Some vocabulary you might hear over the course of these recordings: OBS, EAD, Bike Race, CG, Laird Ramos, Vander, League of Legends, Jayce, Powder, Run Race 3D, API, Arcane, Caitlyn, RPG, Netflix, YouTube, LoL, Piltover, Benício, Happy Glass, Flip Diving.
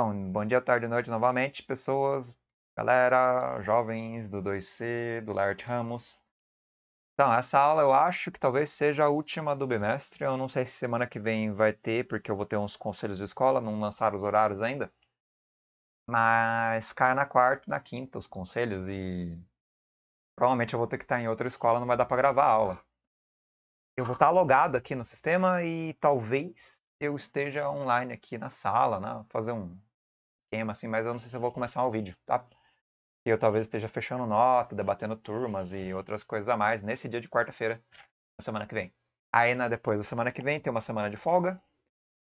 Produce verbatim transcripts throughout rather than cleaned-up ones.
Então, bom dia, tarde e noite novamente, pessoas, galera, jovens do dois C, do Laird Ramos. Então, essa aula eu acho que talvez seja a última do bimestre. Eu não sei se semana que vem vai ter, porque eu vou ter uns conselhos de escola, não lançaram os horários ainda. Mas cai na quarta e na quinta os conselhos e provavelmente eu vou ter que estar em outra escola, não vai dar pra gravar a aula. Eu vou estar logado aqui no sistema e talvez eu esteja online aqui na sala, né? Fazer um esquema assim, mas eu não sei se eu vou começar o vídeo, tá? Eu talvez esteja fechando nota, debatendo turmas e outras coisas a mais nesse dia de quarta-feira, na semana que vem. Aí, na, depois da semana que vem, tem uma semana de folga.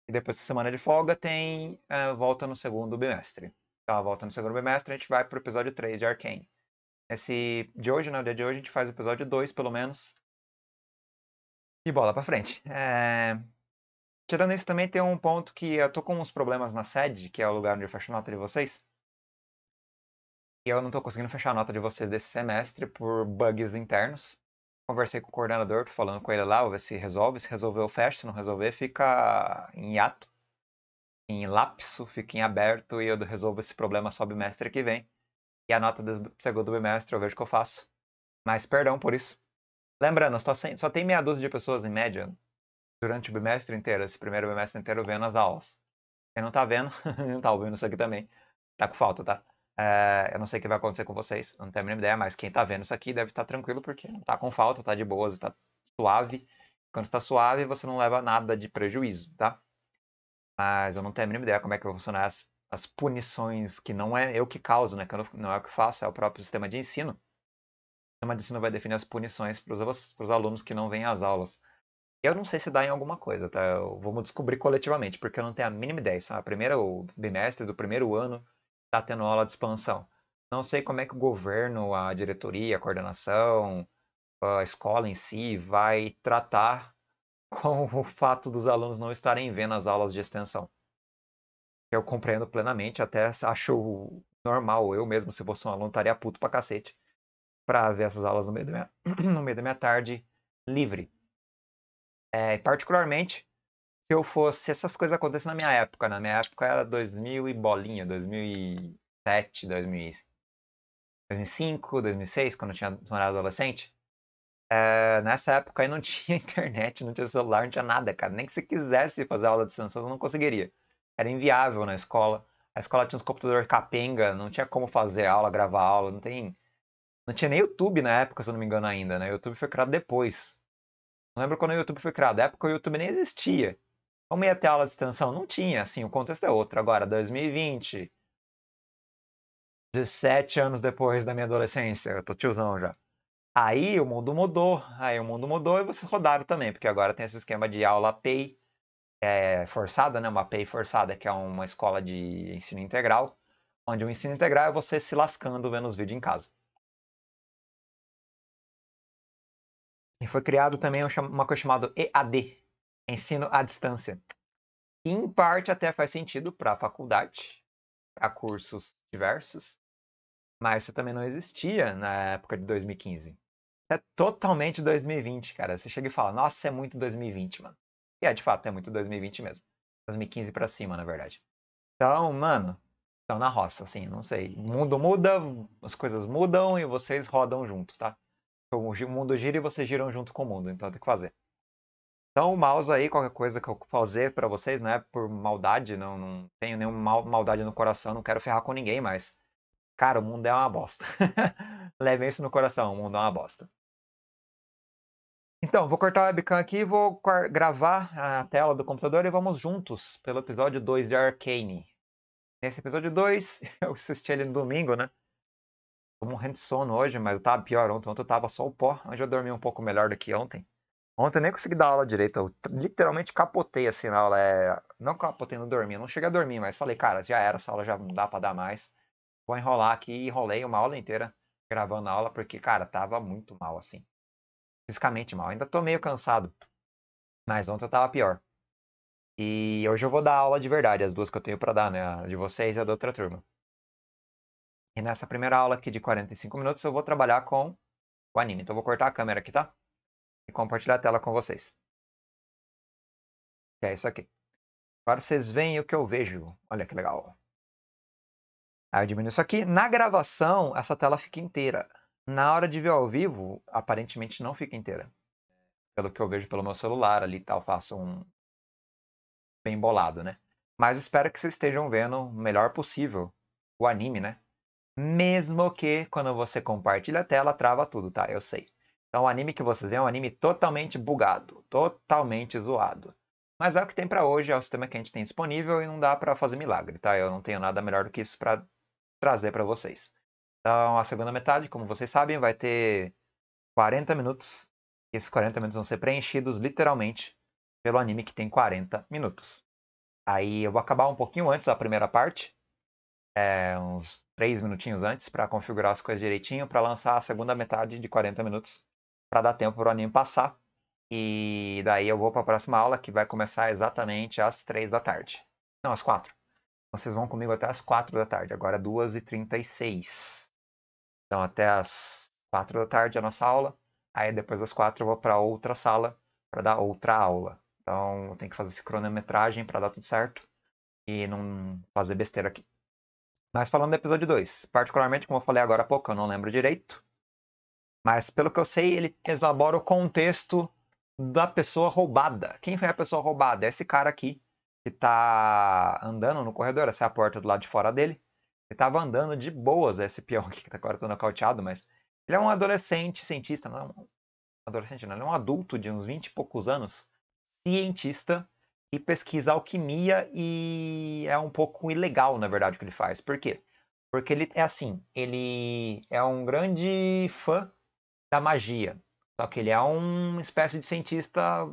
E depois da semana de folga, tem uh, volta no segundo bimestre. Então, a volta no segundo bimestre, a gente vai pro episódio três de Arcane. Esse de hoje, no dia de hoje, a gente faz o episódio dois, pelo menos. E bola pra frente. É... Tirando isso, também tem um ponto que eu tô com uns problemas na sede, que é o lugar onde eu fecho nota de vocês. E eu não estou conseguindo fechar a nota de vocês desse semestre por bugs internos. Conversei com o coordenador, tô falando com ele lá, vou ver se resolve. Se resolver, eu fecho. Se não resolver, fica em hiato, em lapso, fica em aberto. E eu resolvo esse problema só bimestre que vem. E a nota do segundo bimestre eu vejo o que eu faço. Mas perdão por isso. Lembrando, só, sem, só tem meia dúzia de pessoas em média durante o bimestre inteiro, esse primeiro bimestre inteiro, vendo as aulas. Quem não está vendo, não está ouvindo isso aqui também. Tá com falta, tá? É, eu não sei o que vai acontecer com vocês, não tenho a mínima ideia, mas quem tá vendo isso aqui deve estar tranquilo porque não tá com falta, tá de boas, tá suave. Quando está suave, você não leva nada de prejuízo, tá? Mas eu não tenho a mínima ideia como é que vai funcionar as, as punições, que não é eu que causo, né? Que eu não, não é o que faço, é o próprio sistema de ensino. O sistema de ensino vai definir as punições para os alunos que não vêm às aulas. Eu não sei se dá em alguma coisa, tá? Eu, vamos descobrir coletivamente, porque eu não tenho a mínima ideia. Isso é a primeira, o bimestre do primeiro ano. Tá tendo aula de expansão. Não sei como é que o governo, a diretoria, a coordenação, a escola em si vai tratar com o fato dos alunos não estarem vendo as aulas de extensão. Eu compreendo plenamente, até acho normal. Eu mesmo, se fosse um aluno, estaria puto pra cacete pra ver essas aulas no meio da minha, no meio da minha tarde livre. É, particularmente... Se eu fosse, essas coisas acontecem na minha época, na minha época era dois mil e bolinha, dois mil e sete, dois mil e cinco, dois mil e seis, quando eu tinha era adolescente, é, nessa época aí não tinha internet, não tinha celular, não tinha nada, cara, nem que você quisesse fazer aula de extensão, não conseguiria, era inviável na escola, a escola tinha uns computadores capenga, não tinha como fazer aula, gravar aula, não tem, não tinha nem YouTube na época, se eu não me engano ainda, né, o YouTube foi criado depois, não lembro quando o YouTube foi criado, na época o YouTube nem existia. Como ia ter aula de extensão? Não tinha, assim, o contexto é outro. Agora, dois mil e vinte, dezessete anos depois da minha adolescência, eu tô tiozão já. Aí o mundo mudou, aí o mundo mudou e vocês rodaram também, porque agora tem esse esquema de aula A P I é, forçada, né? Uma A P I forçada, que é uma escola de ensino integral, onde o ensino integral é você se lascando vendo os vídeos em casa. E foi criado também uma coisa chamada E A D. Ensino à distância. E, em parte, até faz sentido para a faculdade, para cursos diversos, mas isso também não existia na época de dois mil e quinze. Isso é totalmente dois mil e vinte, cara. Você chega e fala, nossa, é muito dois mil e vinte, mano. E é, de fato, é muito dois mil e vinte mesmo. dois mil e quinze para cima, na verdade. Então, mano, estão na roça, assim, não sei. O mundo muda, as coisas mudam e vocês rodam junto, tá? O mundo gira e vocês giram junto com o mundo, então tem que fazer. Então o mouse aí, qualquer coisa que eu fazer pra vocês, não é por maldade, não, não tenho nenhuma mal, maldade no coração, não quero ferrar com ninguém, mas, cara, o mundo é uma bosta. Levem isso no coração, o mundo é uma bosta. Então, vou cortar a webcam aqui, vou gravar a tela do computador e vamos juntos pelo episódio dois de Arcane. Nesse episódio dois, eu assisti ele no domingo, né? Tô morrendo de sono hoje, mas eu tava pior ontem, ontem eu tava só o pó, hoje eu dormi um pouco melhor do que ontem. Ontem eu nem consegui dar aula direito, eu literalmente capotei assim na aula, é... não capotei, não dormi, eu não cheguei a dormir, mas falei, cara, já era, essa aula já não dá pra dar mais, vou enrolar aqui, e enrolei uma aula inteira gravando a aula, porque, cara, tava muito mal assim, fisicamente mal, ainda tô meio cansado, mas ontem eu tava pior. E hoje eu vou dar aula de verdade, as duas que eu tenho pra dar, né, a de vocês e a da outra turma. E nessa primeira aula aqui de quarenta e cinco minutos eu vou trabalhar com o anime, então eu vou cortar a câmera aqui, tá? E compartilhar a tela com vocês. É isso aqui. Agora vocês veem o que eu vejo. Olha que legal. Aí eu diminuo isso aqui. Na gravação, essa tela fica inteira. Na hora de ver ao vivo, aparentemente não fica inteira. Pelo que eu vejo pelo meu celular ali e tal, faço um bem bolado, né? Mas espero que vocês estejam vendo o melhor possível o anime, né? Mesmo que quando você compartilha a tela, trava tudo, tá? Eu sei. Então o anime que vocês veem é um anime totalmente bugado, totalmente zoado. Mas é o que tem pra hoje, é o sistema que a gente tem disponível e não dá pra fazer milagre, tá? Eu não tenho nada melhor do que isso pra trazer pra vocês. Então a segunda metade, como vocês sabem, vai ter quarenta minutos. E esses quarenta minutos vão ser preenchidos literalmente pelo anime que tem quarenta minutos. Aí eu vou acabar um pouquinho antes da primeira parte. É, uns três minutinhos antes pra configurar as coisas direitinho pra lançar a segunda metade de quarenta minutos. Pra dar tempo pro anime passar. E daí eu vou pra próxima aula, que vai começar exatamente às três da tarde. Não, às quatro. Vocês vão comigo até às quatro da tarde. Agora é duas e trinta e seis. Então até às quatro da tarde a nossa aula. Aí depois das quatro eu vou pra outra sala pra dar outra aula. Então eu tenho que fazer essa cronometragem pra dar tudo certo. E não fazer besteira aqui. Mas falando do episódio dois. Particularmente, como eu falei agora há pouco, eu não lembro direito. Mas, pelo que eu sei, ele elabora o contexto da pessoa roubada. Quem foi a pessoa roubada? É esse cara aqui, que tá andando no corredor. Essa é a porta do lado de fora dele. Ele tava andando de boas, esse peão aqui, que tá agora nocauteado, mas... Ele é um adolescente cientista, não é um adolescente, não. Ele é um adulto de uns vinte e poucos anos, cientista, e pesquisa alquimia, e é um pouco ilegal, na verdade, o que ele faz. Por quê? Porque ele é assim, ele é um grande fã da magia. Só que ele é uma espécie de cientista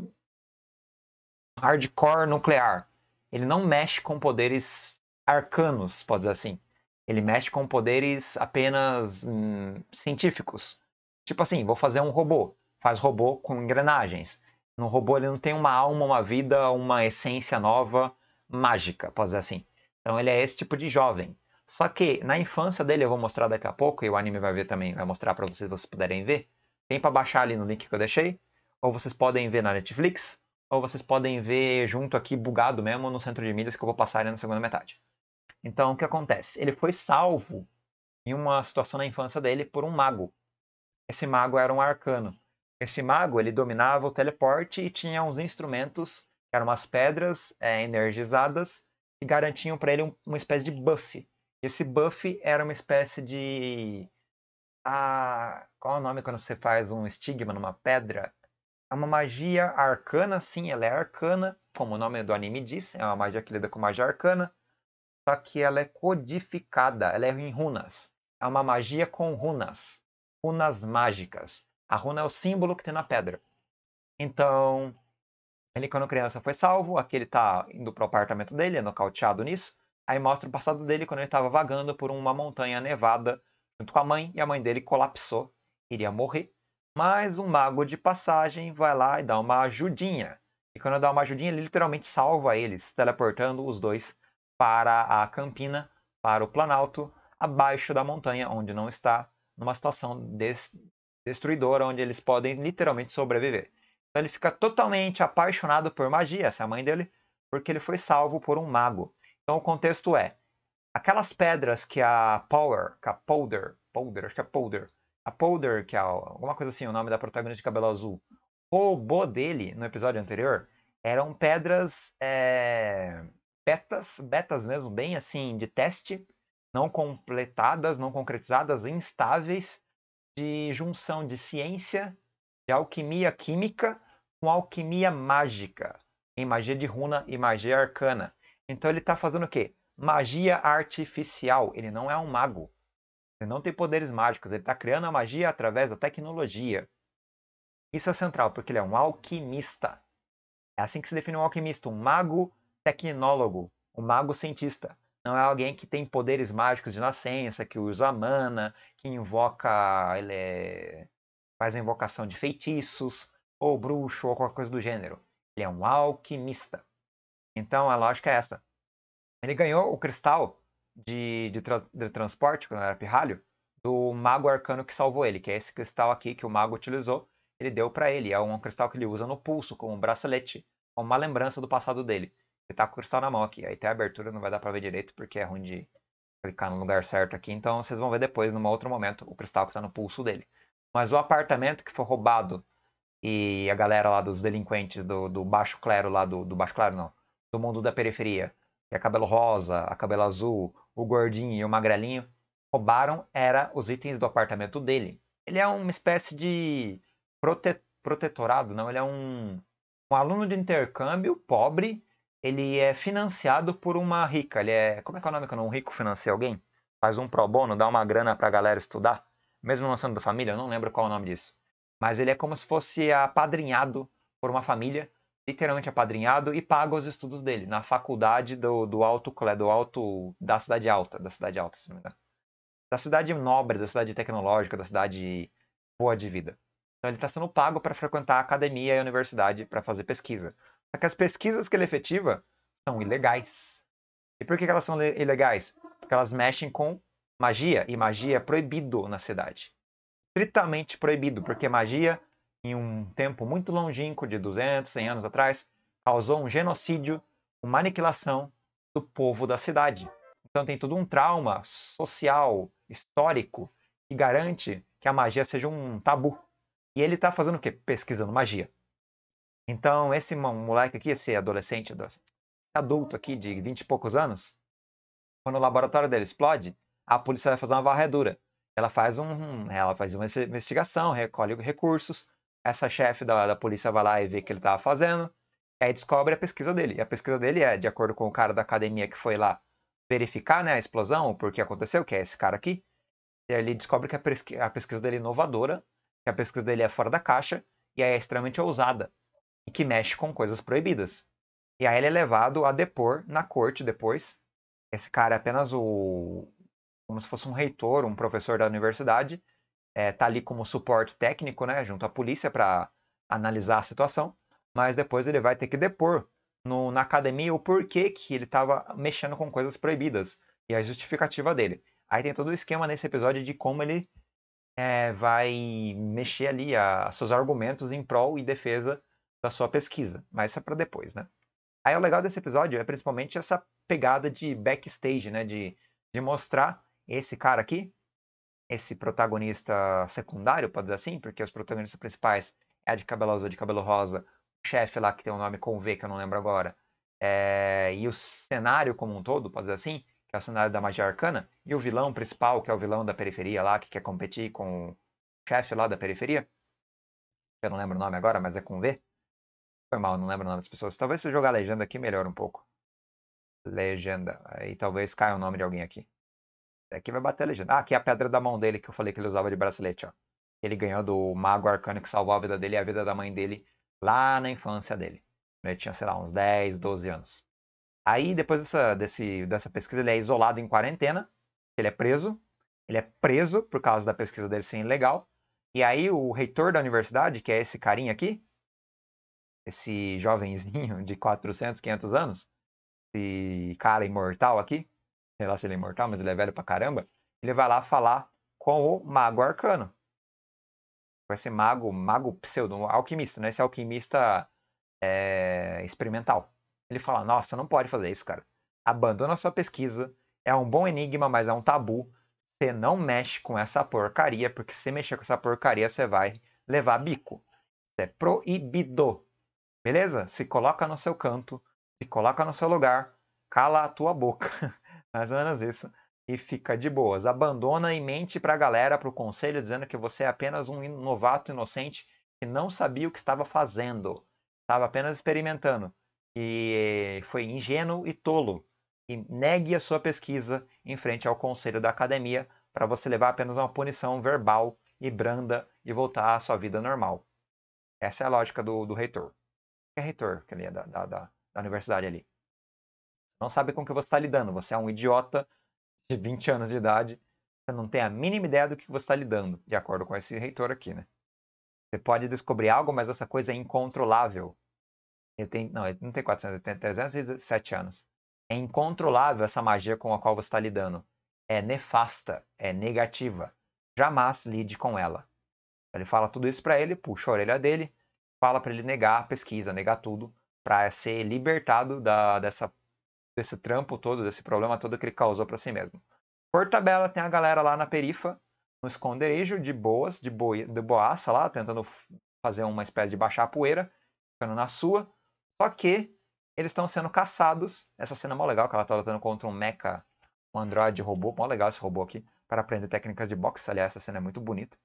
hardcore nuclear. Ele não mexe com poderes arcanos, pode dizer assim. Ele mexe com poderes apenas hum, científicos. Tipo assim, vou fazer um robô. Faz robô com engrenagens. No robô ele não tem uma alma, uma vida, uma essência nova, mágica, pode dizer assim. Então ele é esse tipo de jovem. Só que na infância dele, eu vou mostrar daqui a pouco, e o anime vai ver também, vai mostrar pra vocês, vocês puderem ver. Tem pra baixar ali no link que eu deixei, ou vocês podem ver na Netflix, ou vocês podem ver junto aqui, bugado mesmo, no centro de milhas, que eu vou passar ali na segunda metade. Então, o que acontece? Ele foi salvo em uma situação na infância dele por um mago. Esse mago era um arcano. Esse mago, ele dominava o teleporte e tinha uns instrumentos, que eram umas pedras é, energizadas, que garantiam pra ele um, uma espécie de buff. Esse buff era uma espécie de... Ah, qual é o nome quando você faz um estigma numa pedra? É uma magia arcana, sim, ela é arcana, como o nome do anime diz, é uma magia que lida com magia arcana, só que ela é codificada, ela é em runas. É uma magia com runas, runas mágicas. A runa é o símbolo que tem na pedra. Então, ele quando criança foi salvo, aqui ele tá indo pro apartamento dele, é nocauteado nisso. Aí mostra o passado dele quando ele estava vagando por uma montanha nevada junto com a mãe. E a mãe dele colapsou, iria morrer. Mas um mago de passagem vai lá e dá uma ajudinha. E quando dá uma ajudinha, ele literalmente salva eles, teleportando os dois para a campina, para o planalto, abaixo da montanha, onde não está, numa situação des- destruidora, onde eles podem literalmente sobreviver. Então ele fica totalmente apaixonado por magia, essa é a mãe dele, porque ele foi salvo por um mago. Então o contexto é, aquelas pedras que a Power, que a Powder, Powder, acho que é Powder, a Powder, que é alguma coisa assim, o nome da protagonista de cabelo azul, roubou dele no episódio anterior, eram pedras é, betas, betas mesmo, bem assim, de teste, não completadas, não concretizadas, instáveis, de junção de ciência, de alquimia química com alquimia mágica, em magia de runa e magia arcana. Então ele está fazendo o quê? Magia artificial. Ele não é um mago. Ele não tem poderes mágicos. Ele está criando a magia através da tecnologia. Isso é central, porque ele é um alquimista. É assim que se define um alquimista. Um mago tecnólogo. Um mago cientista. Não é alguém que tem poderes mágicos de nascença, que usa mana, que invoca... Ele é... faz a invocação de feitiços, ou bruxo, ou qualquer coisa do gênero. Ele é um alquimista. Então a lógica é essa. Ele ganhou o cristal de, de, tra de transporte, quando era pirralho, do mago arcano que salvou ele, que é esse cristal aqui que o mago utilizou, ele deu pra ele. É um cristal que ele usa no pulso, como um bracelete, uma lembrança do passado dele. Ele tá com o cristal na mão aqui, aí tem a abertura, não vai dar pra ver direito porque é ruim de clicar no lugar certo aqui. Então vocês vão ver depois, num outro momento, o cristal que está no pulso dele. Mas o apartamento que foi roubado e a galera lá dos delinquentes do, do baixo clero lá, do, do baixo clero não, do mundo da periferia, que é cabelo rosa, a cabelo azul, o gordinho e o magrelinho, roubaram era os itens do apartamento dele. Ele é uma espécie de prote... protetorado, não, ele é um... um aluno de intercâmbio pobre. Ele é financiado por uma rica. Ele é... Como é que é o nome que um rico financia alguém? Faz um pro bono, dá uma grana pra galera estudar. Mesmo não sendo da família, eu não lembro qual é o nome disso. Mas ele é como se fosse apadrinhado por uma família. Literalmente apadrinhado e paga os estudos dele. Na faculdade do, do, alto, do alto... Da cidade alta. Da cidade alta, se não me engano. Da cidade nobre, da cidade tecnológica, da cidade boa de vida. Então ele está sendo pago para frequentar a academia e a universidade para fazer pesquisa. Só que as pesquisas que ele efetiva são ilegais. E por que elas são ilegais? Porque elas mexem com magia. E magia é proibido na cidade. Estritamente proibido. Porque magia, em um tempo muito longínquo, de duzentos, cem anos atrás, causou um genocídio, uma aniquilação do povo da cidade. Então tem todo um trauma social, histórico, que garante que a magia seja um tabu. E ele está fazendo o quê? Pesquisando magia. Então, esse moleque aqui, esse adolescente, esse adulto aqui de vinte e poucos anos, quando o laboratório dele explode, a polícia vai fazer uma varredura. Ela faz, um, ela faz uma investigação, recolhe recursos. Essa chefe da, da polícia vai lá e vê o que ele estava fazendo. E aí descobre a pesquisa dele. E a pesquisa dele é, de acordo com o cara da academia que foi lá verificar, né, a explosão, o porquê aconteceu, que é esse cara aqui. E ele descobre que a, pesqui a pesquisa dele é inovadora, que a pesquisa dele é fora da caixa e é extremamente ousada. E que mexe com coisas proibidas. E aí ele é levado a depor na corte depois. Esse cara é apenas o... como se fosse um reitor, um professor da universidade. É, tá ali como suporte técnico, né? Junto à polícia para analisar a situação. Mas depois ele vai ter que depor no, na academia o porquê que ele estava mexendo com coisas proibidas. E a justificativa dele. Aí tem todo o esquema nesse episódio de como ele é, vai mexer ali a, a seus argumentos em prol e defesa da sua pesquisa, mas isso é para depois, né? Aí o legal desse episódio é principalmente essa pegada de backstage, né? De, de mostrar esse cara aqui, esse protagonista secundário, pode dizer assim, porque os protagonistas principais é a de cabelo azul, de cabelo rosa, o chefe lá que tem um nome com V, que eu não lembro agora, é... e o cenário como um todo, pode dizer assim, que é o cenário da magia arcana, e o vilão principal, que é o vilão da periferia lá, que quer competir com o chefe lá da periferia, eu não lembro o nome agora, mas é com V. Foi mal, não lembro o nome das pessoas. Talvez se eu jogar legenda aqui, melhora um pouco. Legenda. Aí talvez caia o nome de alguém aqui. Aqui vai bater a legenda. Ah, aqui é a pedra da mão dele que eu falei que ele usava de bracelete, ó. Ele ganhou do mago arcano que salvou a vida dele e a vida da mãe dele lá na infância dele. Ele tinha, sei lá, uns dez, doze anos. Aí, depois dessa, desse, dessa pesquisa, ele é isolado em quarentena. Ele é preso. Ele é preso por causa da pesquisa dele ser ilegal. E aí, o reitor da universidade, que é esse carinha aqui, esse jovenzinho de quatrocentos, quinhentos anos, esse cara imortal aqui, sei lá se ele é imortal, mas ele é velho pra caramba, ele vai lá falar com o mago arcano. Vai ser mago, mago pseudo, alquimista, né? Esse alquimista é, experimental. Ele fala, nossa, não pode fazer isso, cara. Abandona sua pesquisa, é um bom enigma, mas é um tabu. Você não mexe com essa porcaria, porque se mexer com essa porcaria, você vai levar bico. Isso é proibido. Beleza? Se coloca no seu canto, se coloca no seu lugar, cala a tua boca, mais ou menos isso, e fica de boas. Abandona e mente pra galera, pro conselho, dizendo que você é apenas um novato inocente que não sabia o que estava fazendo, estava apenas experimentando, e foi ingênuo e tolo. E negue a sua pesquisa em frente ao conselho da academia para você levar apenas uma punição verbal e branda e voltar à sua vida normal. Essa é a lógica do, do reitor. É reitor, que ele é da, da, da, da universidade ali. Não sabe com o que você está lidando. Você é um idiota de vinte anos de idade. Você não tem a mínima ideia do que você está lidando, de acordo com esse reitor aqui, né? Você pode descobrir algo, mas essa coisa é incontrolável. Ele tem, não, ele não tem quatrocentos, ele tem trezentos e sete anos. É incontrolável essa magia com a qual você está lidando. É nefasta, é negativa. Jamais lide com ela. Ele fala tudo isso para ele, puxa a orelha dele, fala para ele negar a pesquisa, negar tudo, para ser libertado da, dessa, desse trampo todo, desse problema todo que ele causou para si mesmo. Por tabela tem a galera lá na perifa, no esconderijo, de boas, de, boi, de boaça lá, tentando fazer uma espécie de baixar a poeira, ficando na sua. Só que eles estão sendo caçados. Essa cena é mó legal, que ela tá lutando contra um mecha, um androide robô. Mó legal esse robô aqui, para aprender técnicas de boxe. Aliás, essa cena é muito bonita.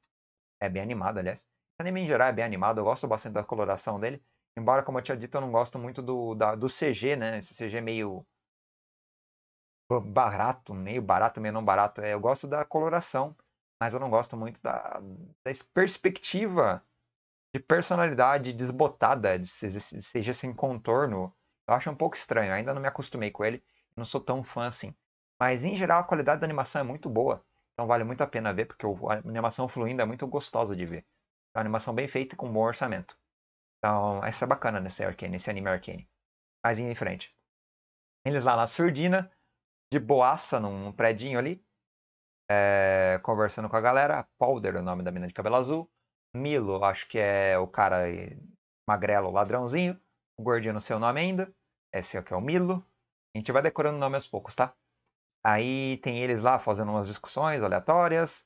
É bem animada, aliás. Esse anime em geral é bem animado, eu gosto bastante da coloração dele. Embora, como eu tinha dito, eu não gosto muito do, da, do C G, né? Esse C G meio barato, meio barato, meio não barato. É, eu gosto da coloração, mas eu não gosto muito da, da perspectiva de personalidade desbotada, de C G sem contorno. Eu acho um pouco estranho, eu ainda não me acostumei com ele, não sou tão fã assim. Mas, em geral, a qualidade da animação é muito boa, então vale muito a pena ver, porque a animação fluindo é muito gostosa de ver. É uma animação bem feita e com um bom orçamento. Então, essa é bacana nesse, Arcane, nesse anime Arcane. Mas indo em frente. Eles lá na surdina, de boaça, num predinho ali. É, conversando com a galera. Powder é o nome da menina de cabelo azul. Milo, acho que é o cara magrelo, ladrãozinho. O gordinho não sei o nome ainda. Esse aqui é o Milo. A gente vai decorando o nome aos poucos, tá? Aí tem eles lá fazendo umas discussões aleatórias.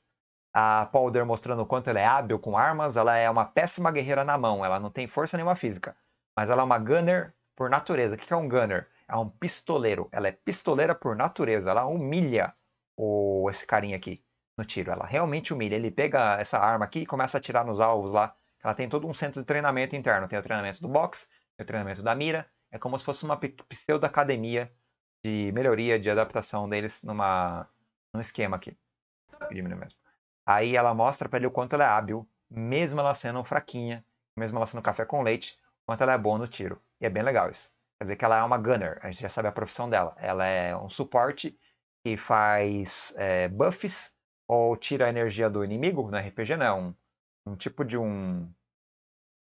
A Powder mostrando o quanto ela é hábil com armas. Ela é uma péssima guerreira na mão. Ela não tem força nenhuma física. Mas ela é uma gunner por natureza. O que é um gunner? É um pistoleiro. Ela é pistoleira por natureza. Ela humilha o... esse carinha aqui no tiro. Ela realmente humilha. Ele pega essa arma aqui e começa a atirar nos alvos lá. Ela tem todo um centro de treinamento interno. Tem o treinamento do boxe, tem o treinamento da mira. É como se fosse uma pseudo-academia de melhoria, de adaptação deles numa... num esquema aqui. Diminuir mesmo. Aí ela mostra pra ele o quanto ela é hábil, mesmo ela sendo fraquinha, mesmo ela sendo café com leite, o quanto ela é boa no tiro. E é bem legal isso. Quer dizer que ela é uma gunner, a gente já sabe a profissão dela. Ela é um suporte que faz é, buffs ou tira a energia do inimigo, no R P G não é um, um tipo de um...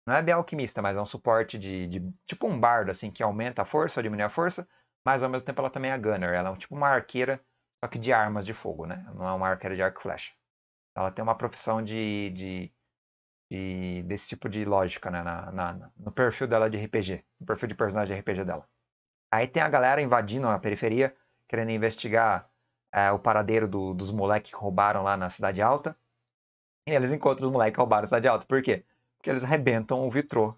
Não é bem alquimista, mas é um suporte de, de... tipo um bardo, assim, que aumenta a força ou diminui a força, mas ao mesmo tempo ela também é gunner. Ela é um, tipo uma arqueira, só que de armas de fogo, né? Não é uma arqueira de arco e flecha. Ela tem uma profissão de, de, de, desse tipo de lógica, né? na, na, no perfil dela de R P G. No perfil de personagem de R P G dela. Aí tem a galera invadindo a periferia, querendo investigar é, o paradeiro do, dos moleques que roubaram lá na Cidade Alta. E eles encontram os moleques que roubaram a Cidade Alta. Por quê? Porque eles arrebentam o vitrô.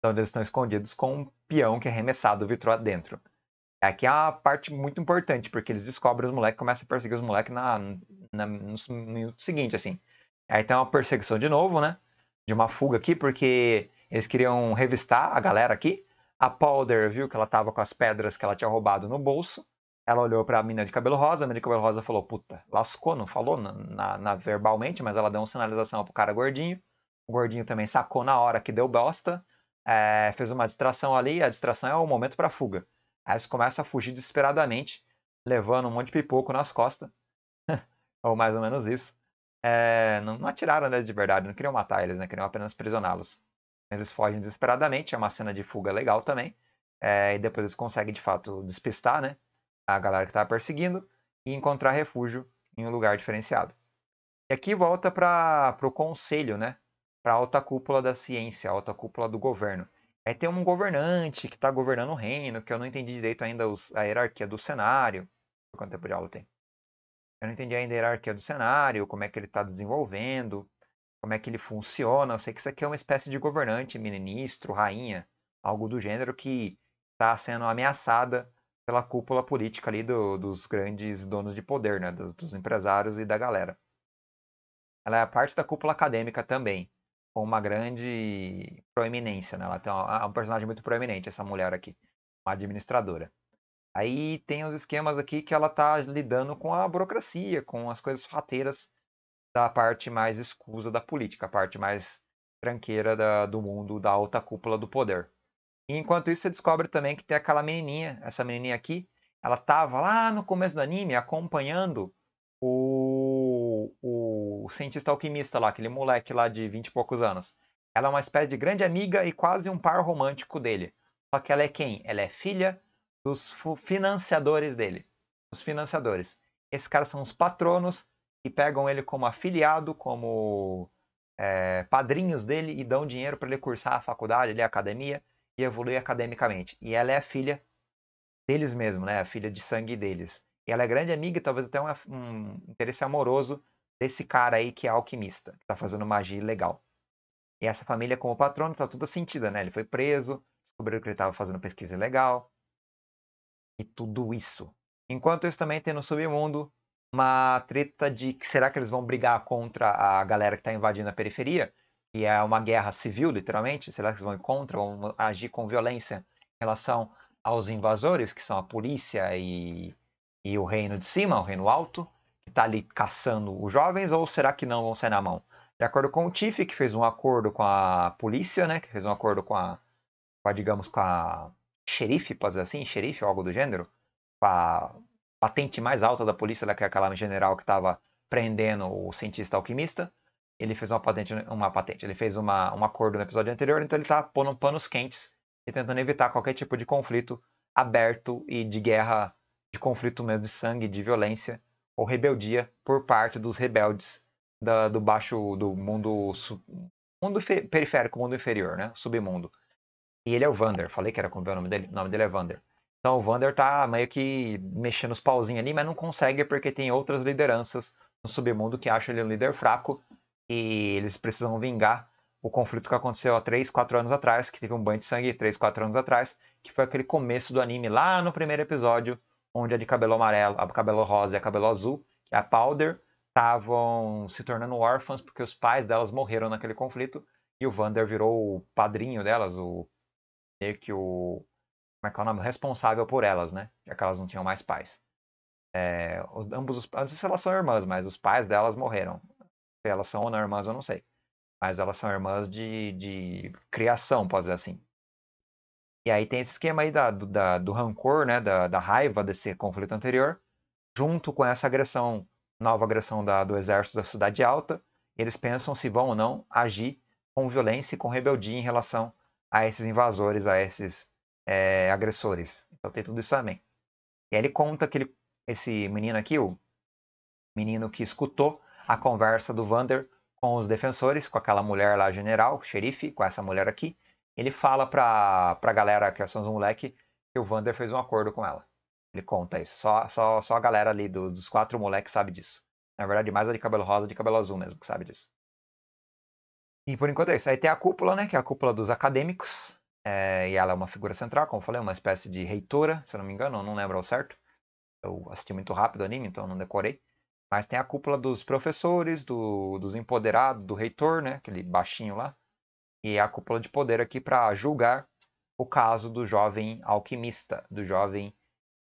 Então eles estão escondidos com um peão que é arremessado o vitrô adentro. Aqui é uma parte muito importante, porque eles descobrem os moleques, começam a perseguir os moleques na, na, no minuto seguinte, assim. Aí tem uma perseguição de novo, né? De uma fuga aqui, porque eles queriam revistar a galera aqui. A Powder viu que ela tava com as pedras que ela tinha roubado no bolso. Ela olhou pra mina de cabelo rosa, a mina de cabelo rosa falou, puta, lascou, não falou na, na, na verbalmente, mas ela deu uma sinalização pro cara gordinho. O gordinho também sacou na hora que deu bosta, é, fez uma distração ali, a distração é o momento pra fuga. Aí eles começam a fugir desesperadamente, levando um monte de pipoco nas costas. Ou mais ou menos isso. É, não, não atiraram neles de verdade, não queriam matar eles, né? Queriam apenas aprisioná-los. Eles fogem desesperadamente, é uma cena de fuga legal também. É, e depois eles conseguem, de fato, despistar, né? A galera que estava perseguindo e encontrar refúgio em um lugar diferenciado. E aqui volta para o conselho, né? Para a alta cúpula da ciência, a alta cúpula do governo. É ter um governante que está governando o reino, que eu não entendi direito ainda os, a hierarquia do cenário. Quanto tempo de aula tem? Eu não entendi ainda a hierarquia do cenário, como é que ele está desenvolvendo, como é que ele funciona. Eu sei que isso aqui é uma espécie de governante, ministro, rainha, algo do gênero que está sendo ameaçada pela cúpula política ali do, dos grandes donos de poder, né? Dos, dos empresários e da galera. Ela é parte da cúpula acadêmica também, com uma grande proeminência, né? Ela tem uma, um personagem muito proeminente, essa mulher aqui, uma administradora. Aí tem os esquemas aqui que ela tá lidando com a burocracia, com as coisas sorrateiras da parte mais escusa da política, a parte mais tranqueira da, do mundo, da alta cúpula do poder. E enquanto isso, você descobre também que tem aquela menininha, essa menininha aqui, ela tava lá no começo do anime acompanhando O, o cientista alquimista lá, aquele moleque lá de vinte e poucos anos. Ela é uma espécie de grande amiga e quase um par romântico dele. Só que ela é quem? Ela é filha dos financiadores dele. Os financiadores. Esses caras são os patronos que pegam ele como afiliado, como é, padrinhos dele e dão dinheiro para ele cursar a faculdade, ele é a academia e evoluir academicamente. E ela é a filha deles mesmo, né? A filha de sangue deles. E ela é grande amiga, talvez até uma, um interesse amoroso desse cara aí que é alquimista, que tá fazendo magia legal. E essa família como patrono tá toda sentida, né? Ele foi preso, descobriu que ele tava fazendo pesquisa ilegal. E tudo isso. Enquanto isso também tem no submundo uma treta de que será que eles vão brigar contra a galera que tá invadindo a periferia? Que é uma guerra civil, literalmente. Será que eles vão ir contra, vão agir com violência em relação aos invasores, que são a polícia e, e o reino de cima, o reino alto, que tá ali caçando os jovens, ou será que não vão sair na mão? De acordo com o Tiff, que fez um acordo com a polícia, né? Que fez um acordo com a, com a digamos, com a xerife, pode dizer assim, xerife ou algo do gênero, com a patente mais alta da polícia, que é aquela general que estava prendendo o cientista alquimista. Ele fez uma patente, uma patente, ele fez uma, um acordo no episódio anterior, então ele está pondo panos quentes e tentando evitar qualquer tipo de conflito aberto e de guerra, de conflito mesmo de sangue, de violência ou rebeldia por parte dos rebeldes da, do baixo, do mundo, sub, mundo fe, periférico, mundo inferior, né? Submundo. E ele é o Vander, falei que era como é o nome dele, o nome dele é Vander. Então o Vander tá meio que mexendo os pauzinhos ali, mas não consegue porque tem outras lideranças no submundo que acham ele um líder fraco. E eles precisam vingar o conflito que aconteceu há três, quatro anos atrás, que teve um banho de sangue três, quatro anos atrás, que foi aquele começo do anime lá no primeiro episódio, onde a de cabelo amarelo, a cabelo rosa e a cabelo azul, que é a Powder, estavam se tornando órfãs porque os pais delas morreram naquele conflito, e o Vander virou o padrinho delas, o meio que o, como é que é o nome? Responsável por elas, né? Já que elas não tinham mais pais. É, os, ambos os, não sei se elas são irmãs, mas os pais delas morreram. Elas são ou não irmãs, eu não sei. Mas elas são irmãs de, de criação, pode dizer assim. E aí tem esse esquema aí da, da, do rancor, né? Da, da raiva desse conflito anterior. Junto com essa agressão, nova agressão da, do exército da Cidade Alta. Eles pensam se vão ou não agir com violência e com rebeldia em relação a esses invasores, a esses é, agressores. Então tem tudo isso também. E aí ele conta que ele, esse menino aqui, o menino que escutou a conversa do Vander com os defensores, com aquela mulher lá, general, xerife, com essa mulher aqui. Ele fala pra, pra galera, que são os moleques, que o Vander fez um acordo com ela. Ele conta isso. Só, só, só a galera ali do, dos quatro moleques sabe disso. Na verdade, mais a de cabelo rosa e de cabelo azul mesmo que sabe disso. E por enquanto é isso. Aí tem a cúpula, né? Que é a cúpula dos acadêmicos. É, e ela é uma figura central, como eu falei, uma espécie de reitora, se eu não me engano, eu não lembro ao certo. Eu assisti muito rápido o anime, então não decorei. Mas tem a cúpula dos professores, do, dos empoderados, do reitor, né? Aquele baixinho lá. E a cúpula de poder aqui para julgar o caso do jovem alquimista, do jovem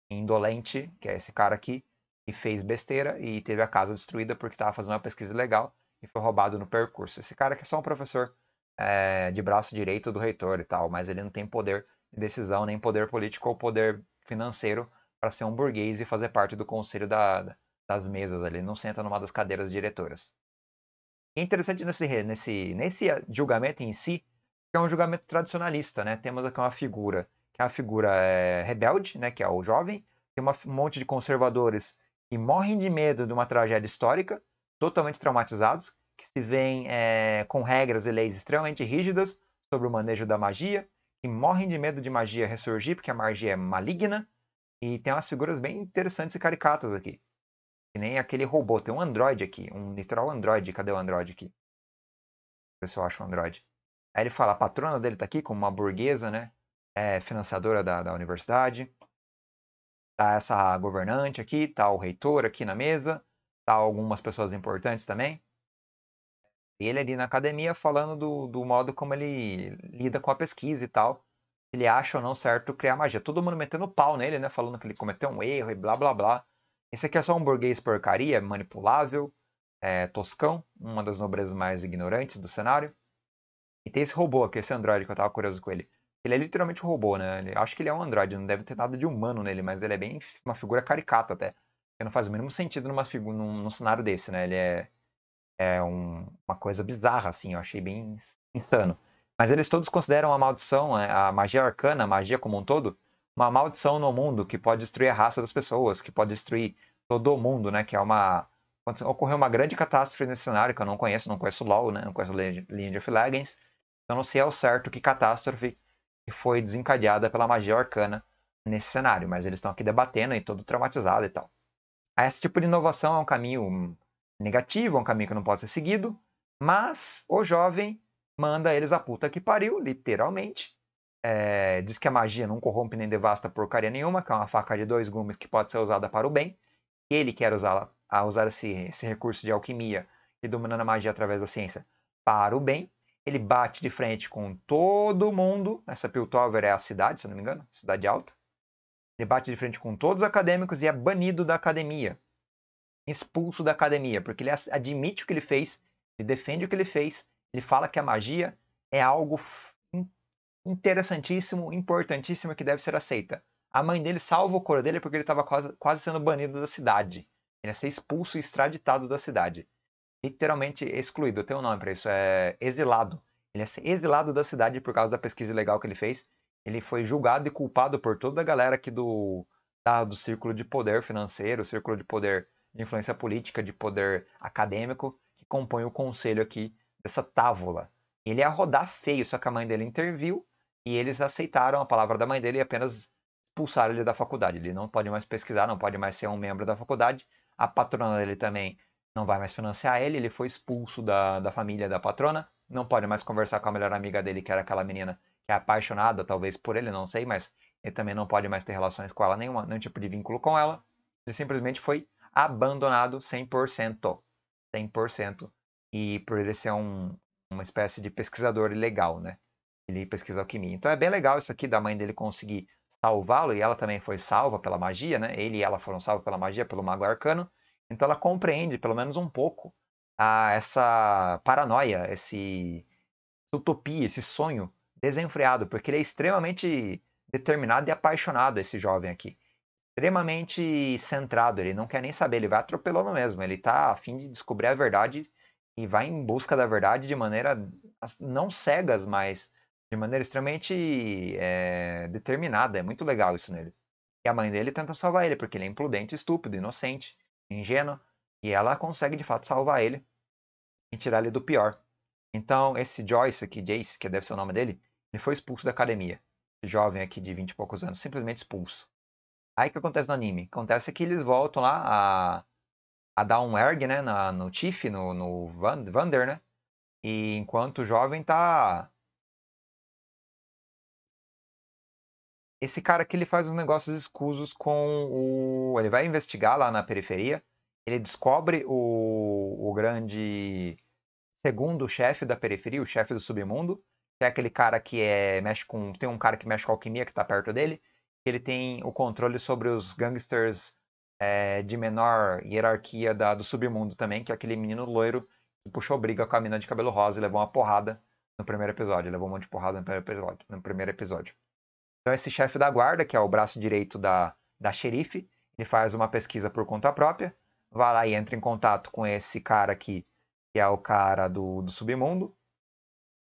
indolente, que é esse cara aqui, que fez besteira e teve a casa destruída porque estava fazendo uma pesquisa ilegal e foi roubado no percurso. Esse cara aqui é só um professor é, de braço direito do reitor e tal, mas ele não tem poder de decisão, nem poder político ou poder financeiro para ser um burguês e fazer parte do conselho da... das mesas ali, não senta numa das cadeiras diretoras. É interessante nesse, nesse, nesse julgamento em si, que é um julgamento tradicionalista, né? Temos aqui uma figura, que é a figura é, rebelde, né? Que é o jovem, tem uma, um monte de conservadores que morrem de medo de uma tragédia histórica, totalmente traumatizados, que se veem é, com regras e leis extremamente rígidas sobre o manejo da magia, que morrem de medo de magia ressurgir, porque a magia é maligna, e tem umas figuras bem interessantes e caricatas aqui. Que nem aquele robô. Tem um Android aqui. Um literal Android. Cadê o Android aqui? Deixa eu ver se eu acho o Android. Aí ele fala, a patrona dele tá aqui como uma burguesa, né? É financiadora da, da universidade. Tá essa governante aqui. Tá o reitor aqui na mesa. Tá algumas pessoas importantes também. E ele ali na academia falando do, do modo como ele lida com a pesquisa e tal. Se ele acha ou não certo criar magia. Todo mundo metendo pau nele, né? Falando que ele cometeu um erro e blá blá blá. Esse aqui é só um burguês porcaria, manipulável, é, toscão, uma das nobrezas mais ignorantes do cenário. E tem esse robô aqui, esse androide que eu tava curioso com ele. Ele é literalmente um robô, né? Ele, acho que ele é um androide, não deve ter nada de humano nele, mas ele é bem uma figura caricata até. Porque não faz o mínimo sentido numa figu, num, num cenário desse, né? Ele é, é um, uma coisa bizarra, assim, eu achei bem insano. Mas eles todos consideram a maldição, a magia arcana, a magia como um todo, uma maldição no mundo que pode destruir a raça das pessoas, que pode destruir todo o mundo, né? Que é uma... Ocorreu uma grande catástrofe nesse cenário que eu não conheço, não conheço LoL, né? Não conheço League of Legends. Então não sei ao certo que catástrofe foi desencadeada pela magia arcana nesse cenário. Mas eles estão aqui debatendo e todo traumatizado e tal. Esse tipo de inovação é um caminho negativo, é um caminho que não pode ser seguido, mas o jovem manda eles a puta que pariu, literalmente. É, diz que a magia não corrompe nem devasta porcaria nenhuma, que é uma faca de dois gumes que pode ser usada para o bem. Ele quer usá-la, a usar esse, esse recurso de alquimia e dominando a magia através da ciência para o bem. Ele bate de frente com todo mundo. Essa Piltover é a cidade, se não me engano, cidade alta. Ele bate de frente com todos os acadêmicos e é banido da academia. Expulso da academia, porque ele admite o que ele fez, ele defende o que ele fez, ele fala que a magia é algo interessantíssimo, importantíssimo, que deve ser aceita. A mãe dele salva o coro dele porque ele estava quase, quase sendo banido da cidade. Ele ia ser expulso e extraditado da cidade. Literalmente excluído, eu tenho um nome para isso, é exilado. Ele ia ser exilado da cidade por causa da pesquisa ilegal que ele fez. Ele foi julgado e culpado por toda a galera aqui do, tá, do círculo de poder financeiro, círculo de poder de influência política, de poder acadêmico, que compõe o conselho aqui dessa távola. Ele ia rodar feio, só que a mãe dele interviu e eles aceitaram a palavra da mãe dele e apenas expulsaram ele da faculdade. Ele não pode mais pesquisar, não pode mais ser um membro da faculdade. A patrona dele também não vai mais financiar ele, ele foi expulso da, da família da patrona, não pode mais conversar com a melhor amiga dele, que era aquela menina que é apaixonada, talvez, por ele, não sei, mas ele também não pode mais ter relações com ela nenhuma, nenhum tipo de vínculo com ela. Ele simplesmente foi abandonado cem por cento. cem por cento. E por ele ser um, uma espécie de pesquisador ilegal, né? Ele pesquisa alquimia. Então é bem legal isso aqui da mãe dele conseguir salvá-lo, e ela também foi salva pela magia, né? Ele e ela foram salvos pela magia, pelo mago arcano. Então ela compreende, pelo menos um pouco, a, essa paranoia, esse, essa utopia, esse sonho desenfreado, porque ele é extremamente determinado e apaixonado, esse jovem aqui. Extremamente centrado, ele não quer nem saber, ele vai atropelando mesmo, ele tá a fim de descobrir a verdade e vai em busca da verdade de maneira, não cegas, mas de maneira extremamente é, determinada. É muito legal isso nele. E a mãe dele tenta salvar ele, porque ele é imprudente, estúpido, inocente, ingênuo, e ela consegue de fato salvar ele e tirar ele do pior. Então esse Jayce aqui, Jayce, que deve ser o nome dele, ele foi expulso da academia. Esse jovem aqui de vinte e poucos anos, simplesmente expulso. Aí o que acontece no anime? Acontece que eles voltam lá a, a dar um erg, né, na, no Tiff, no, no Vander, né? E enquanto o jovem tá... Esse cara aqui, ele faz uns negócios escusos com o... Ele vai investigar lá na periferia, ele descobre o, o grande... Segundo o chefe da periferia, o chefe do submundo, que é aquele cara que é, mexe com... Tem um cara que mexe com alquimia que está perto dele. Que ele tem o controle sobre os gangsters é, de menor hierarquia da, do submundo também. Que é aquele menino loiro que puxou briga com a mina de cabelo rosa e levou uma porrada no primeiro episódio. Levou um monte de porrada no primeiro episódio. No primeiro episódio. Então esse chefe da guarda, que é o braço direito da, da xerife, ele faz uma pesquisa por conta própria. Vai lá e entra em contato com esse cara aqui, que é o cara do, do submundo.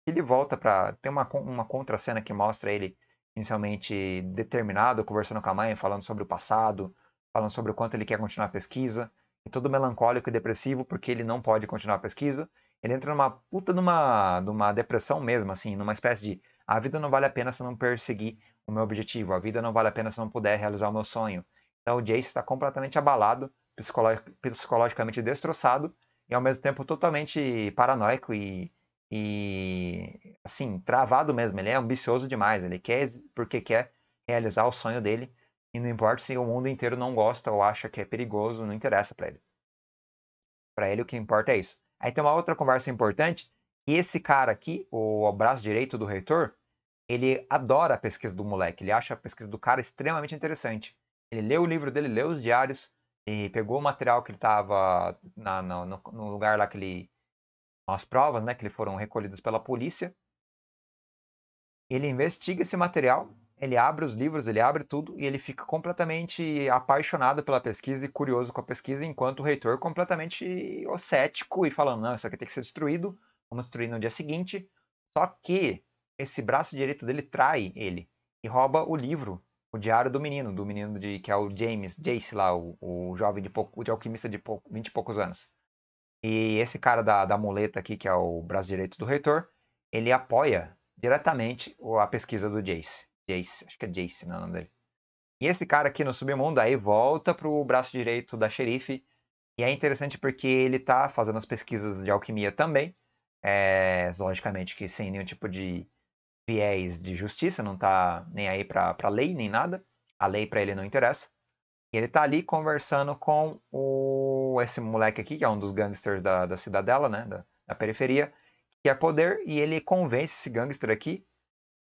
Ele volta pra... Tem uma, uma contracena que mostra ele inicialmente determinado, conversando com a mãe, falando sobre o passado, falando sobre o quanto ele quer continuar a pesquisa, e todo melancólico e depressivo, porque ele não pode continuar a pesquisa. Ele entra numa puta numa, numa depressão mesmo, assim, numa espécie de... A vida não vale a pena se eu não perseguir o meu objetivo, a vida não vale a pena se eu não puder realizar o meu sonho. Então o Jayce está completamente abalado, psicolo- psicologicamente destroçado, e ao mesmo tempo totalmente paranoico e, e assim, travado mesmo. Ele é ambicioso demais, ele quer porque quer realizar o sonho dele, e não importa se o mundo inteiro não gosta ou acha que é perigoso, não interessa pra ele. Pra ele o que importa é isso. Aí tem uma outra conversa importante, e esse cara aqui, o braço direito do reitor, ele adora a pesquisa do moleque, ele acha a pesquisa do cara extremamente interessante. Ele leu o livro dele, leu os diários, e pegou o material que ele estava no lugar lá que ele... As provas, né, que ele foram recolhidas pela polícia. Ele investiga esse material, ele abre os livros, ele abre tudo, e ele fica completamente apaixonado pela pesquisa e curioso com a pesquisa, enquanto o reitor completamente cético e falando, não, isso aqui tem que ser destruído, vamos destruir no dia seguinte. Só que esse braço direito dele trai ele e rouba o livro, o diário do menino, do menino de, que é o James, Jayce lá, o, o jovem de, pouco, de alquimista de pouco, vinte e poucos anos. E esse cara da, da muleta aqui, que é o braço direito do reitor, ele apoia diretamente a pesquisa do Jayce. Jayce, acho que é Jayce, não é o nome dele. E esse cara aqui no submundo aí volta pro braço direito da xerife. E é interessante porque ele tá fazendo as pesquisas de alquimia também. É, logicamente que sem nenhum tipo de viés de justiça, não tá nem aí pra, pra lei, nem nada. A lei pra ele não interessa. E ele tá ali conversando com o, esse moleque aqui, que é um dos gangsters da, da cidadela, né? Da, da periferia, que é Poder. E ele convence esse gangster aqui,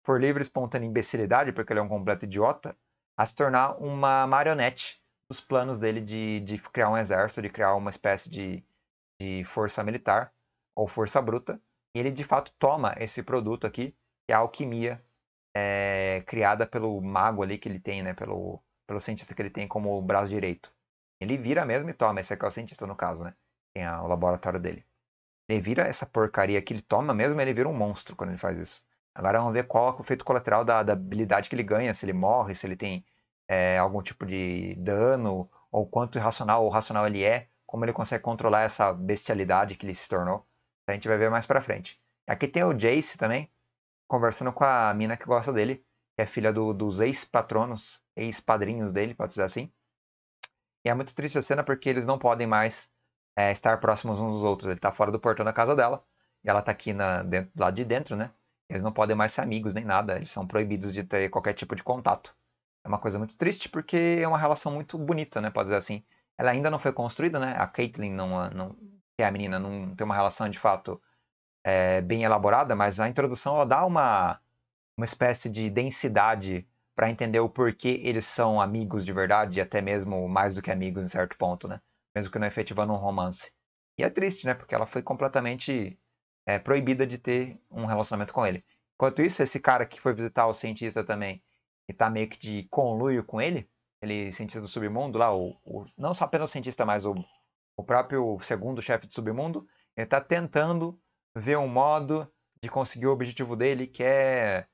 por livre e espontânea imbecilidade, porque ele é um completo idiota, a se tornar uma marionete dos planos dele de, de criar um exército, de criar uma espécie de, de força militar ou força bruta. E ele, de fato, toma esse produto aqui, que é a alquimia é, criada pelo mago ali que ele tem, né? Pelo, pelo cientista que ele tem como braço direito. Ele vira mesmo e toma. Esse aqui é o cientista, no caso, né? Tem a, o laboratório dele. Ele vira essa porcaria que ele toma mesmo, ele vira um monstro quando ele faz isso. Agora vamos ver qual é o efeito colateral da, da habilidade que ele ganha, se ele morre, se ele tem é, algum tipo de dano, ou quanto irracional ou racional ele é, como ele consegue controlar essa bestialidade que ele se tornou. A gente vai ver mais pra frente. Aqui tem o Jayce também, conversando com a mina que gosta dele, que é filha do, dos ex-patronos, ex-padrinhos dele, pode dizer assim. E é muito triste a cena porque eles não podem mais é, estar próximos uns dos outros. Ele tá fora do portão da casa dela, e ela tá aqui na, dentro, do lado de dentro, né? Eles não podem mais ser amigos nem nada, eles são proibidos de ter qualquer tipo de contato. É uma coisa muito triste porque é uma relação muito bonita, né, pode dizer assim. Ela ainda não foi construída, né, a Caitlyn, não, não, que é a menina, não tem uma relação de fato é, bem elaborada, mas a introdução ela dá uma, uma espécie de densidade para entender o porquê eles são amigos de verdade, e até mesmo mais do que amigos em certo ponto, né, mesmo que não efetivando um romance. E é triste, né, porque ela foi completamente... é proibida de ter um relacionamento com ele. Enquanto isso, esse cara que foi visitar o cientista também, e tá meio que de conluio com ele, ele cientista do submundo lá, o, o, não só apenas o cientista, mas o, o próprio segundo chefe do submundo, ele tá tentando ver um modo de conseguir o objetivo dele, que é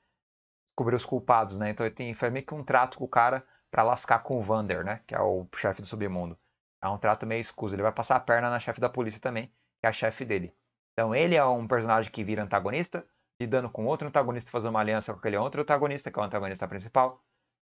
descobrir os culpados, né? Então ele tem, faz meio que um trato com o cara pra lascar com o Vander, né? Que é o chefe do submundo. É um trato meio escuso. Ele vai passar a perna na chefe da polícia também, que é a chefe dele. Então ele é um personagem que vira antagonista, lidando com outro antagonista, fazendo uma aliança com aquele outro antagonista, que é o antagonista principal,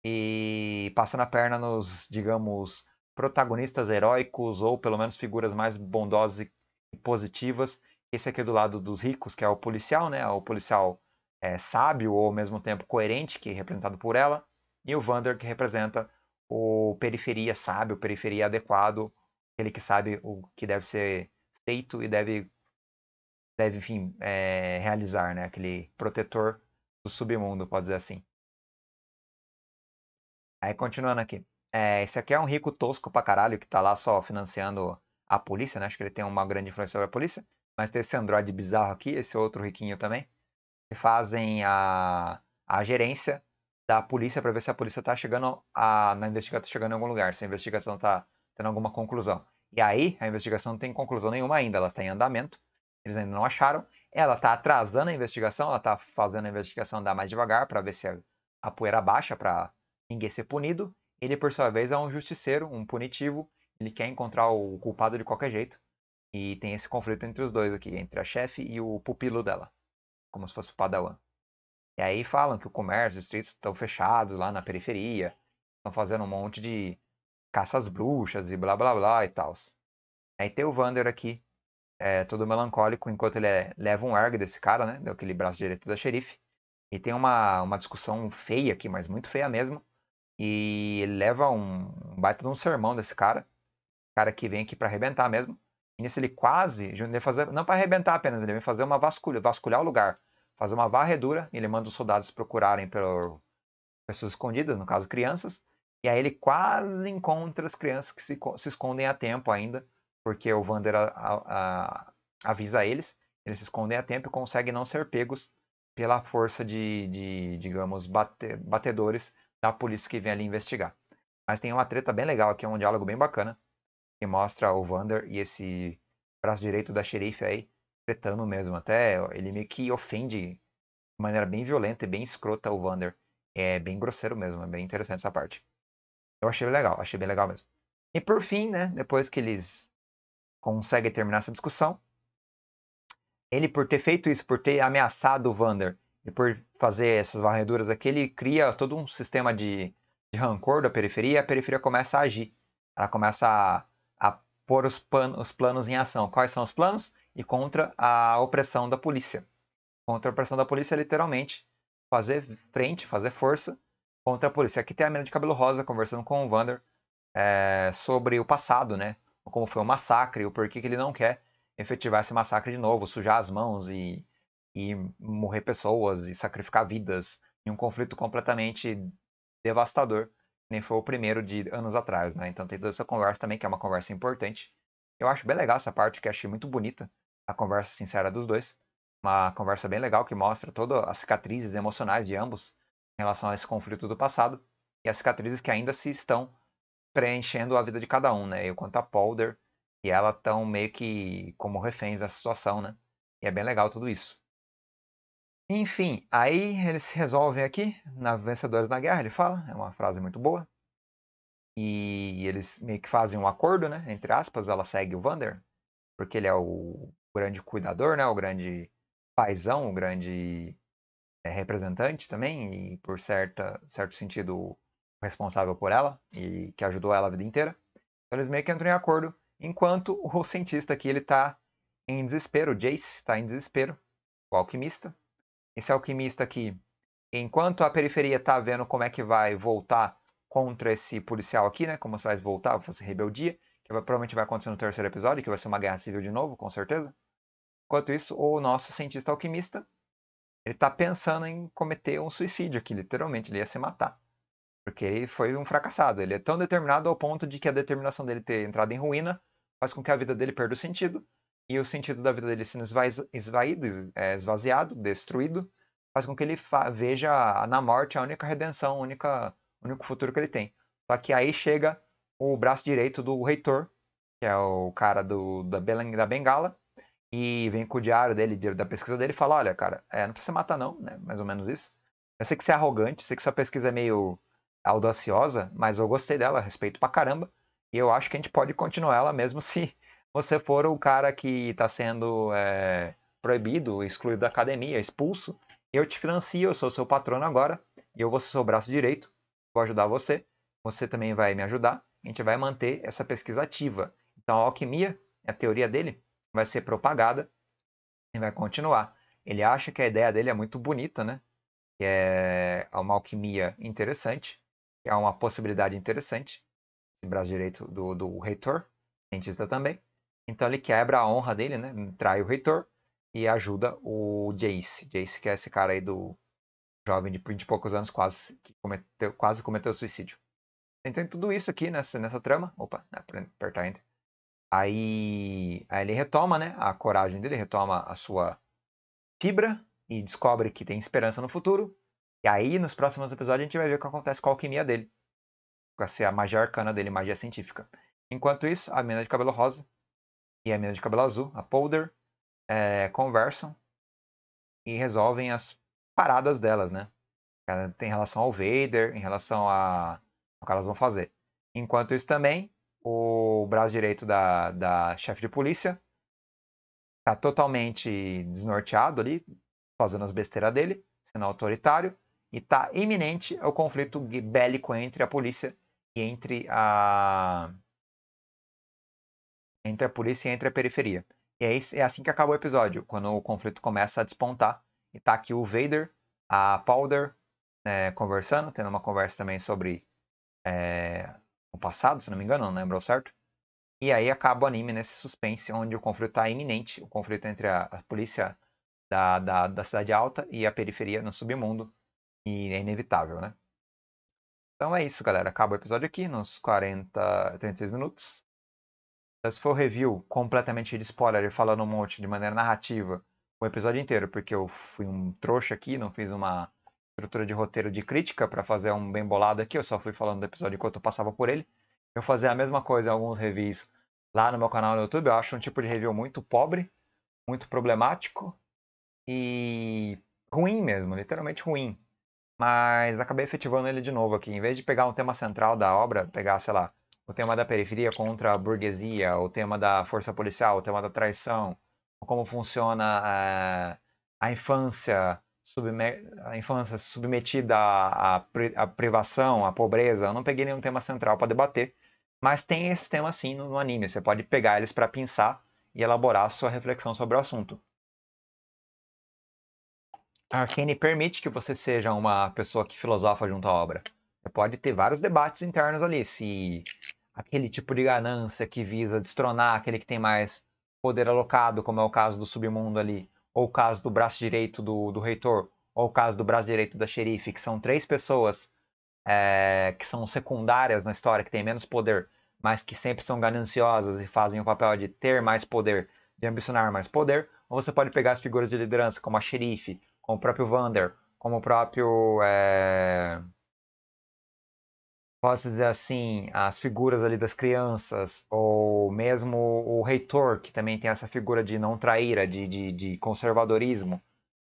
e passando a perna nos, digamos, protagonistas heróicos, ou pelo menos figuras mais bondosas e positivas. Esse aqui é do lado dos ricos, que é o policial, né? O policial é, sábio, ou ao mesmo tempo coerente, que é representado por ela, e o Vander, que representa o periferia sábio, o periferia adequado, aquele que sabe o que deve ser feito e deve... deve, enfim, é, realizar, né? Aquele protetor do submundo, pode dizer assim. Aí, continuando aqui. É, esse aqui é um rico tosco pra caralho, que tá lá só financiando a polícia, né? Acho que ele tem uma grande influência sobre a polícia. Mas tem esse androide bizarro aqui, esse outro riquinho também, que fazem a, a gerência da polícia pra ver se a polícia tá chegando a, na investigação, chegando em algum lugar, se a investigação tá tendo alguma conclusão. E aí, a investigação não tem conclusão nenhuma ainda, ela tá em andamento. Eles ainda não acharam. Ela está atrasando a investigação, ela está fazendo a investigação andar mais devagar para ver se a poeira baixa, para ninguém ser punido. Ele, por sua vez, é um justiceiro, um punitivo. Ele quer encontrar o culpado de qualquer jeito. E tem esse conflito entre os dois aqui, entre a chefe e o pupilo dela, como se fosse o padawan. E aí falam que o comércio, os distritos estão fechados lá na periferia, estão fazendo um monte de caças bruxas e blá blá blá e tal. Aí tem o Vander aqui. É, todo melancólico, enquanto ele é, leva um ergue desse cara, né? Daquele braço direito da xerife. E tem uma, uma discussão feia aqui, mas muito feia mesmo. E ele leva um, um baita de um sermão desse cara. Cara que vem aqui pra arrebentar mesmo. E nisso ele quase, ele fazer, não pra arrebentar apenas, ele vem fazer uma vasculha, vasculhar o lugar. Fazer uma varredura, ele manda os soldados procurarem por pessoas escondidas, no caso crianças. E aí ele quase encontra as crianças que se, se escondem a tempo ainda. Porque o Vander a, a, a, avisa eles, eles se escondem a tempo e conseguem não ser pegos pela força de, de digamos, bate, batedores da polícia que vem ali investigar. Mas tem uma treta bem legal aqui, um diálogo bem bacana, que mostra o Vander e esse braço direito da xerife aí, tretando mesmo, até ele meio que ofende de maneira bem violenta e bem escrota o Vander. É bem grosseiro mesmo, é bem interessante essa parte. Eu achei legal, achei bem legal mesmo. E por fim, né, depois que eles... consegue terminar essa discussão. Ele, por ter feito isso, por ter ameaçado o Vander e por fazer essas varreduras aqui, ele cria todo um sistema de de rancor da periferia, a periferia começa a agir. Ela começa a, a pôr os, pan, os planos em ação. Quais são os planos? E contra a opressão da polícia. Contra a opressão da polícia, literalmente, fazer frente, fazer força contra a polícia. Aqui tem a mina de cabelo rosa conversando com o Vander é, sobre o passado, né? Como foi o massacre, o porquê que ele não quer efetivar esse massacre de novo, sujar as mãos e, e morrer pessoas e sacrificar vidas em um conflito completamente devastador, nem foi o primeiro de anos atrás, né? Então tem toda essa conversa também, que é uma conversa importante. Eu acho bem legal essa parte, que achei muito bonita, a conversa sincera dos dois. Uma conversa bem legal que mostra todas as cicatrizes emocionais de ambos em relação a esse conflito do passado e as cicatrizes que ainda se estão preenchendo a vida de cada um, né? Eu quanto a Powder e ela estão meio que como reféns dessa situação, né? E é bem legal tudo isso. Enfim, aí eles se resolvem aqui, na Vencedores da Guerra, ele fala, é uma frase muito boa. E eles meio que fazem um acordo, né? Entre aspas, ela segue o Vander, porque ele é o grande cuidador, né? O grande paizão, o grande é, representante também, e por certa, certo sentido responsável por ela, e que ajudou ela a vida inteira. Então eles meio que entram em acordo, enquanto o cientista aqui, ele tá em desespero, o Jayce tá em desespero, o alquimista. Esse alquimista aqui, enquanto a periferia tá vendo como é que vai voltar contra esse policial aqui, né? Como se vai voltar, vai fazer rebeldia, que vai, provavelmente vai acontecer no terceiro episódio, que vai ser uma guerra civil de novo, com certeza. Enquanto isso, o nosso cientista alquimista, ele tá pensando em cometer um suicídio aqui, literalmente, ele ia se matar. Porque ele foi um fracassado, ele é tão determinado ao ponto de que a determinação dele ter entrado em ruína faz com que a vida dele perda o sentido. E o sentido da vida dele sendo esvaído, esvaziado, destruído, faz com que ele veja na morte a única redenção, o único futuro que ele tem. Só que aí chega o braço direito do reitor, que é o cara do, da, da Bengala, e vem com o diário dele, da pesquisa dele, e fala, olha, cara, é, não precisa matar não, né? Mais ou menos isso. Eu sei que você é arrogante, sei que sua pesquisa é meio audaciosa, mas eu gostei dela, respeito pra caramba, e eu acho que a gente pode continuar ela mesmo se... você for o cara que está sendo é, proibido, excluído da academia, expulso, eu te financio, eu sou seu patrono agora, e eu vou ser seu braço direito, vou ajudar você, você também vai me ajudar, a gente vai manter essa pesquisa ativa. Então a alquimia, a teoria dele, vai ser propagada e vai continuar. Ele acha que a ideia dele é muito bonita, né? Que é uma alquimia interessante, que é uma possibilidade interessante, esse braço direito do, do reitor, cientista também. Então ele quebra a honra dele, né? Trai o reitor e ajuda o Jayce. Jayce que é esse cara aí do jovem de vinte e poucos anos quase que cometeu, quase cometeu suicídio. Então tudo isso aqui nessa, nessa trama. Opa, apertar enter. Aí, aí ele retoma, né? A coragem dele, retoma a sua fibra e descobre que tem esperança no futuro. E aí nos próximos episódios a gente vai ver o que acontece com a alquimia dele. Vai ser a magia arcana dele, magia científica. Enquanto isso, a mina de cabelo rosa e a mina de cabelo azul, a Powder, é, conversam e resolvem as paradas delas, né? Em relação ao Vander, em relação a, ao que elas vão fazer. Enquanto isso também, o braço direito da, da chefe de polícia está totalmente desnorteado ali, fazendo as besteiras dele, sendo autoritário, e está iminente o conflito bélico entre a polícia e entre a... entre a polícia e entre a periferia. E é, isso, é assim que acaba o episódio, quando o conflito começa a despontar. E tá aqui o Vander, a Powder, é, conversando, tendo uma conversa também sobre é, o passado, se não me engano, não lembro certo. E aí acaba o anime nesse suspense, onde o conflito tá iminente, o conflito entre a, a polícia da, da, da Cidade Alta e a periferia no submundo, e é inevitável, né? Então é isso, galera. Acaba o episódio aqui, nos quarenta, trinta e seis minutos. Se for review completamente de spoiler, falando um monte de maneira narrativa o episódio inteiro, porque eu fui um trouxa aqui, não fiz uma estrutura de roteiro de crítica para fazer um bem bolado aqui, eu só fui falando do episódio enquanto eu passava por ele. Eu fazia a mesma coisa em alguns reviews lá no meu canal no YouTube, eu acho um tipo de review muito pobre, muito problemático e ruim mesmo, literalmente ruim. Mas acabei efetivando ele de novo aqui, em vez de pegar um tema central da obra, pegar, sei lá, o tema da periferia contra a burguesia, o tema da força policial, o tema da traição, como funciona a, a infância subme a infância submetida à, à, pri à privação, à pobreza. Eu não peguei nenhum tema central para debater, mas tem esse tema sim no, no anime. Você pode pegar eles para pensar e elaborar a sua reflexão sobre o assunto. A Arcane permite que você seja uma pessoa que filosofa junto à obra. Você pode ter vários debates internos ali, se aquele tipo de ganância que visa destronar aquele que tem mais poder alocado, como é o caso do submundo ali, ou o caso do braço direito do, do reitor, ou o caso do braço direito da xerife, que são três pessoas é, que são secundárias na história, que têm menos poder, mas que sempre são gananciosas e fazem o papel de ter mais poder, de ambicionar mais poder. Ou você pode pegar as figuras de liderança, como a xerife, como o próprio Vander, como o próprio, é... posso dizer assim, as figuras ali das crianças, ou mesmo o reitor, que também tem essa figura de não traíra, de, de, de conservadorismo,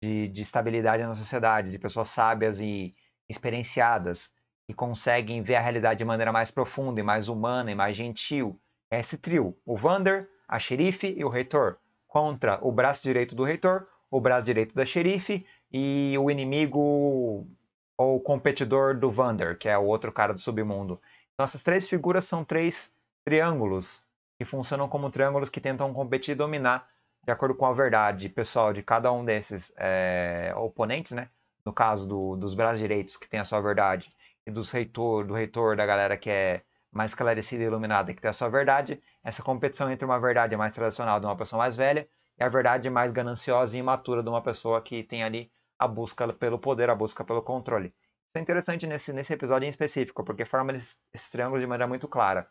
de, de estabilidade na sociedade, de pessoas sábias e experienciadas, que conseguem ver a realidade de maneira mais profunda, e mais humana, e mais gentil. É esse trio, o Vander, a xerife e o reitor, contra o braço direito do reitor, o braço direito da xerife e o inimigo ou competidor do Vander, que é o outro cara do submundo. Então essas três figuras são três triângulos, que funcionam como triângulos que tentam competir e dominar de acordo com a verdade pessoal de cada um desses é, oponentes, né? No caso do, dos braços direitos, que tem a sua verdade, e dos reitor, do reitor, da galera que é mais esclarecida e iluminada, que tem a sua verdade, essa competição entre uma verdade mais tradicional de uma pessoa mais velha, é a verdade mais gananciosa e imatura de uma pessoa que tem ali a busca pelo poder, a busca pelo controle. Isso é interessante nesse, nesse episódio em específico, porque forma esse, esse triângulo de maneira muito clara.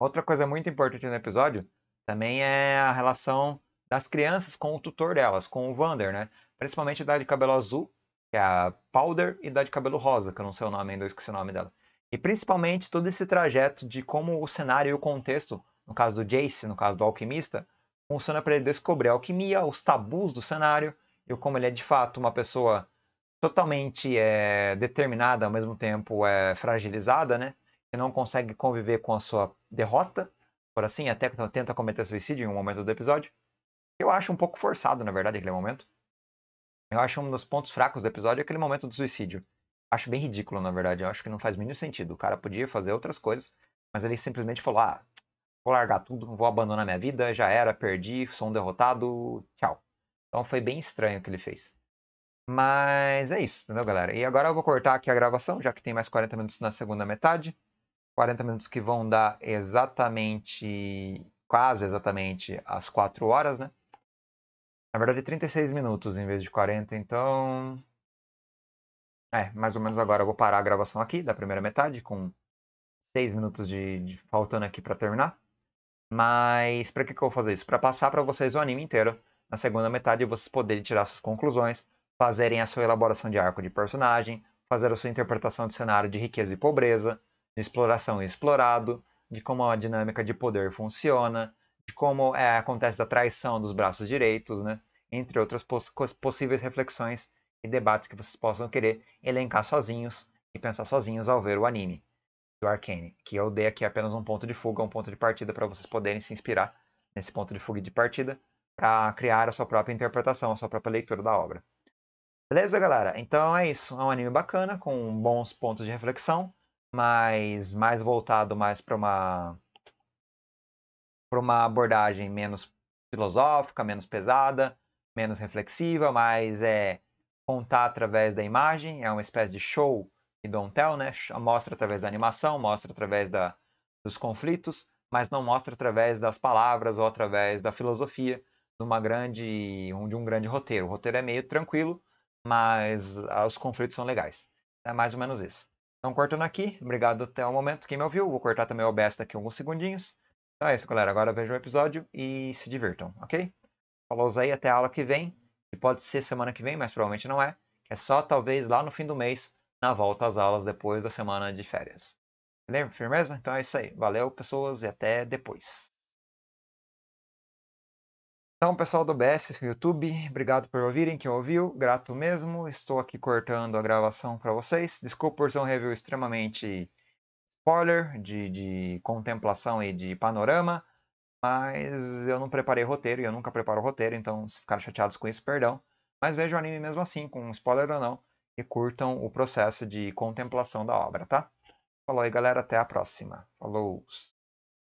Outra coisa muito importante no episódio também é a relação das crianças com o tutor delas, com o Vander, né? Principalmente da de cabelo azul, que é a Powder, e da de cabelo rosa, que eu não sei o nome ainda, eu esqueci o nome dela. E principalmente todo esse trajeto de como o cenário e o contexto, no caso do Jayce, no caso do alquimista, funciona para ele descobrir a alquimia, os tabus do cenário, e como ele é de fato uma pessoa totalmente é, determinada, ao mesmo tempo é, fragilizada, né? Que não consegue conviver com a sua derrota, por assim, até que tenta cometer suicídio em um momento do episódio. Eu acho um pouco forçado, na verdade, aquele momento. Eu acho um dos pontos fracos do episódio, aquele momento do suicídio. Acho bem ridículo, na verdade. Eu acho que não faz o mínimo sentido. O cara podia fazer outras coisas, mas ele simplesmente falou, ah, vou largar tudo, vou abandonar minha vida, já era, perdi, sou um derrotado, tchau. Então foi bem estranho o que ele fez. Mas é isso, entendeu, galera? E agora eu vou cortar aqui a gravação, já que tem mais quarenta minutos na segunda metade. quarenta minutos que vão dar exatamente, quase exatamente, as quatro horas, né? Na verdade, trinta e seis minutos em vez de quarenta, então... É, mais ou menos agora eu vou parar a gravação aqui da primeira metade, com seis minutos de, de faltando aqui pra terminar. Mas pra que que eu vou fazer isso? Pra passar pra vocês o anime inteiro. Na segunda metade, vocês poderem tirar suas conclusões, fazerem a sua elaboração de arco de personagem, fazer a sua interpretação de cenário de riqueza e pobreza, de exploração e explorado, de como a dinâmica de poder funciona, de como é, acontece a traição dos braços direitos, né? Entre outras poss possíveis reflexões e debates que vocês possam querer elencar sozinhos e pensar sozinhos ao ver o anime do Arcane, que eu dei aqui apenas um ponto de fuga, um ponto de partida para vocês poderem se inspirar nesse ponto de fuga e de partida, para criar a sua própria interpretação, a sua própria leitura da obra. Beleza, galera? Então é isso. É um anime bacana, com bons pontos de reflexão, mas mais voltado mais para uma para uma abordagem menos filosófica, menos pesada, menos reflexiva, mas é contar através da imagem, é uma espécie de show e don't tell, né? Mostra através da animação, mostra através da, dos conflitos, mas não mostra através das palavras ou através da filosofia, de uma grande, de um grande roteiro. O roteiro é meio tranquilo, mas os conflitos são legais. É mais ou menos isso. Então, cortando aqui. Obrigado até o momento quem me ouviu. Vou cortar também o O B S daqui alguns segundinhos. Então é isso, galera. Agora vejam o episódio e se divirtam, ok? Falou aí, até a aula que vem. Que pode ser semana que vem, mas provavelmente não é. É só talvez lá no fim do mês, na volta às aulas depois da semana de férias. Beleza? Firmeza? Então é isso aí. Valeu, pessoas, e até depois. Então, pessoal do O B S, YouTube, obrigado por ouvirem, quem ouviu, grato mesmo. Estou aqui cortando a gravação para vocês. Desculpa por ser um review extremamente spoiler, de, de contemplação e de panorama, mas eu não preparei roteiro e eu nunca preparo roteiro, então se ficaram chateados com isso, perdão. Mas vejam o anime mesmo assim, com spoiler ou não, e curtam o processo de contemplação da obra, tá? Falou aí, galera. Até a próxima. Falou!